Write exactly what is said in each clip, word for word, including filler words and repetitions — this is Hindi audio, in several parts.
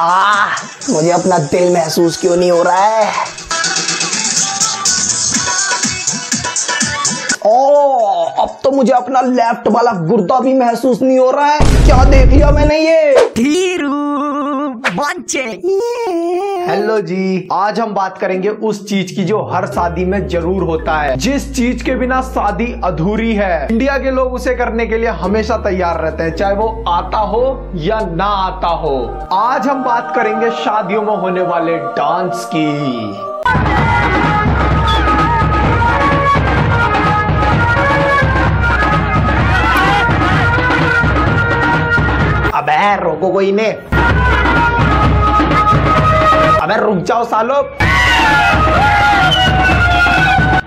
आ, मुझे अपना दिल महसूस क्यों नहीं हो रहा है? ओ, अब तो मुझे अपना लेफ्ट वाला गुर्दा भी महसूस नहीं हो रहा है। क्या देख लिया मैंने ये? धीरूमोंचिक। हेलो जी, आज हम बात करेंगे उस चीज की जो हर शादी में जरूर होता है, जिस चीज के बिना शादी अधूरी है। इंडिया के लोग उसे करने के लिए हमेशा तैयार रहते हैं, चाहे वो आता हो या ना आता हो। आज हम बात करेंगे शादियों में होने वाले डांस की। अबे रोको कोई ने, अबे रुक जाओ सालो,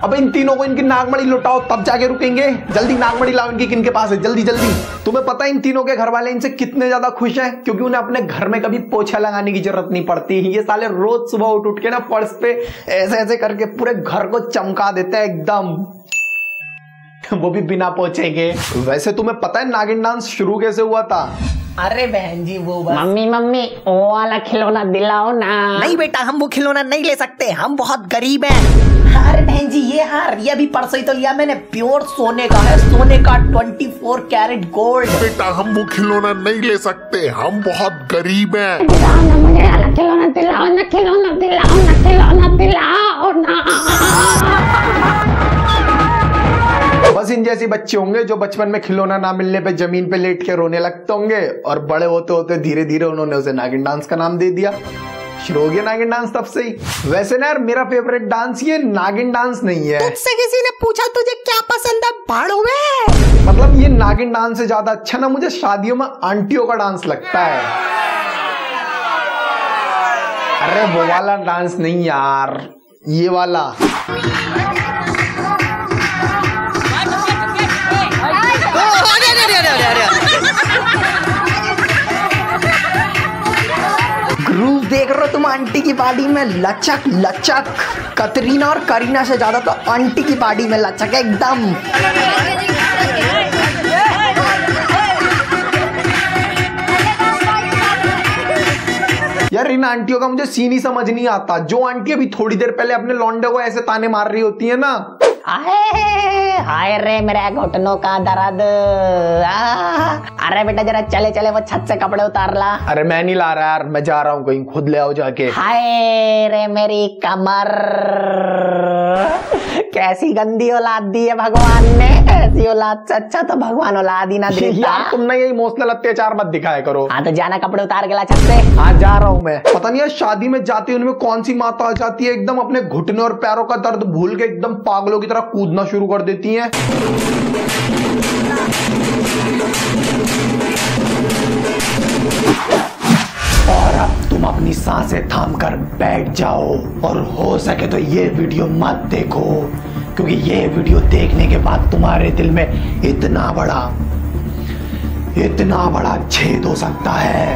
अबे इन तीनों को इनकी नागमणि लुटाओ तब जाके रुकेंगे। जल्दी नागमणि लाओ इनकी, किनके पास है, जल्दी जल्दी। तुम्हें पता है इन तीनों के घर वाले इनसे कितने ज्यादा खुश हैं, क्योंकि उन्हें अपने घर में कभी पोछा लगाने की जरूरत नहीं पड़ती। ये साले रोज सुबह उठ उठ के ना फर्श पे ऐसे ऐसे करके पूरे घर को चमका देते हैं एकदम, वो भी बिना पहुंचेंगे। वैसे तुम्हें पता है नागिन डांस शुरू कैसे हुआ था? अरे बहन जी वो बात। मम्मी मम्मी ओ वाला खिलौना दिलाओ ना। नहीं बेटा, हम वो खिलौना नहीं ले सकते, हम बहुत गरीब हैं। अरे बहन जी ये हार, ये भी परसों ही तो लिया मैंने, प्योर सोने का है, सोने का चौबीस कैरेट गोल्ड। बेटा हम वो खिलौना नहीं ले सकते, हम बहुत गरीब है। दिलाओ ना मुझे वाला खिलौना, दिलाओ ना खिलौना, दिलाओ ना खिलौना, दिलाओ ना। बस इन जैसे बच्चे होंगे जो बचपन में खिलौना ना मिलने पे जमीन पे लेट के रोने लगते होंगे, और बड़े होते होते धीरे धीरे उन्होंने उसे नागिन डांस का नाम दे दिया। शुरू हो गया नागिन डांस तब से ही। वैसे ना यार, मेरा फेवरेट डांस ये नागिन डांस नहीं है। तुझसे किसी ने पूछा तुझे क्या पसंद है भाड़ो में? मतलब ये नागिन डांस से ज्यादा अच्छा ना मुझे शादियों में आंटियों का डांस लगता है। अरे वो वाला डांस नहीं यार, ये वाला। ग्रूव देख रहे हो तुम? आंटी की पार्टी में लचक लचक। कतरीना और करीना से ज्यादा तो आंटी की पार्टी में लचक है एकदम। यार इन आंटियों का मुझे सीन ही समझ नहीं आता। जो आंटी अभी थोड़ी देर पहले अपने लौंडे को ऐसे ताने मार रही होती है ना, आए हाय रे मेरे घुटनों का दर्द। अरे बेटा जरा चले चले वो छत से कपड़े उतार ला। अरे मैं नहीं ला रहा यार, मैं जा रहा हूँ कहीं, खुद ले आओ जाके। हाय रे मेरी कमर, कैसी गंदी औलाद दी है भगवान ने। ऐसी औलाद से अच्छा तो भगवान औलाद ही ना देता। तुम ना ये इमोशनल अत्याचार मत दिखाया करो। हाँ तो जाना कपड़े उतार के ला छत से। हाँ जा रहा हूँ मैं। पता नहीं यार शादी में जाती उनमें कौन सी माता आ जाती है, एकदम अपने घुटने और पैरों का दर्द भूल के एकदम पागलों की तरह कूदना शुरू कर देती है। और अब तुम अपनी सांसें थामकर बैठ जाओ, और हो सके तो ये वीडियो मत देखो, क्योंकि ये वीडियो देखने के बाद तुम्हारे दिल में इतना बड़ा इतना बड़ा छेद हो सकता है।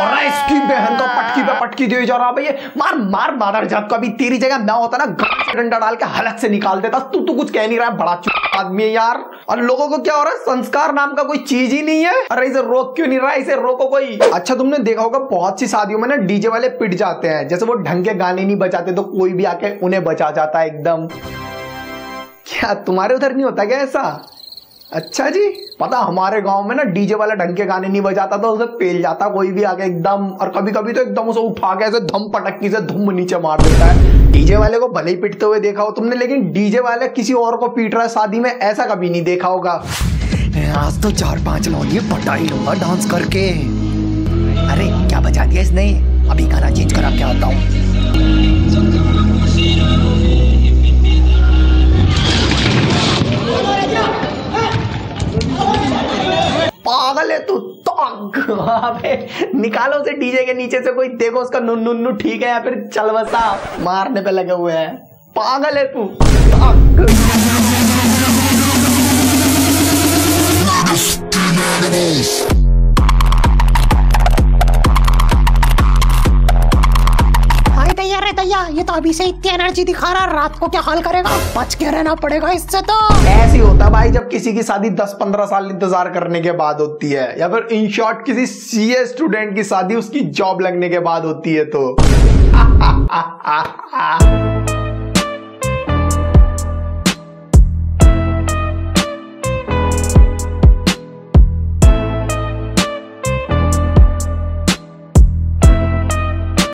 और इसकी बहन को पटकी पे पटकी दिए जा रहा। भैया मार मार मादर जात को, अभी तेरी जगह मैं होता ना डंडा डाल के हलक से निकाल देता। तू तो कुछ कह नहीं रहा है, बड़ा चुप आदमी है यार। और लोगों को क्या हो रहा है, संस्कार नाम का कोई चीज ही नहीं है। अरे इसे रोक क्यों नहीं रहा, इसे रोको कोई। अच्छा तुमने देखा होगा बहुत सी शादियों में ना डीजे वाले पिट जाते हैं, जैसे वो ढंग के गाने नहीं बजाते तो कोई भी आके उन्हें बचा जाता है एकदम। क्या तुम्हारे उधर नहीं होता क्या ऐसा? अच्छा जी, पता हमारे गांव में ना डीजे वाला ढंग के गाने नहीं बजाता तो उसे पेल जाता कोई भी आके एकदम, और कभी कभी तो एकदम उसे उठा के ऐसे धम पटकी से धुम नीचे मार देता है। डीजे वाले को भले ही पिटते हुए देखा हो तुमने, लेकिन डीजे वाला किसी और को पीट रहा है शादी में ऐसा कभी नहीं देखा होगा। आज तो चार पांच लौंडिये पटा ही लूंगा डांस करके। अरे क्या बजा दिया इसने, अभी गाना चेंज करा के आता हूँ। पागल है तू, निकालो उसे डीजे के नीचे से, कोई देखो उसका नुन्नुन्नु ठीक है या फिर चलवसा मारने पे लगे हुए हैं। पागल है तू। हाय तैयार है तैयार, ये तो अभी से इतनी एनर्जी दिखा रहा, रात को क्या हाल करेगा, बच के रहना पड़ेगा इससे। तो ऐसे ही होता भाई जब किसी की शादी दस पंद्रह साल इंतजार करने के बाद होती है, या फिर इन शॉर्ट किसी सीए स्टूडेंट की शादी उसकी जॉब लगने के बाद होती है। तो